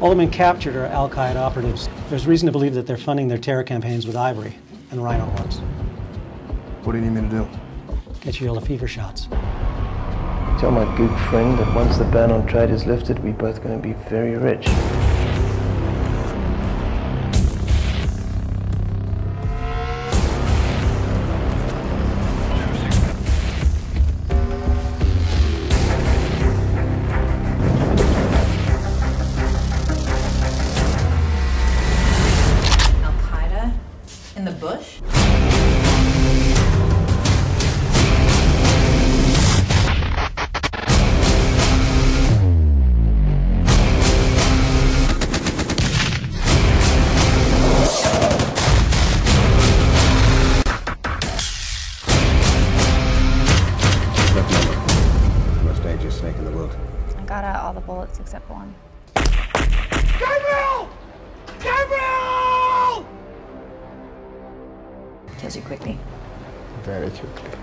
All the men captured are Al Qaeda operatives. There's reason to believe that they're funding their terror campaigns with ivory and rhino horns. What do you need me to do? Get you all the fever shots. Tell my good friend that once the ban on trade is lifted, we're both going to be very rich. Al-Qaeda in the bush? Snake in the world. I got out all the bullets except one. Gabriel! Gabriel! Kills you quickly. Very quickly.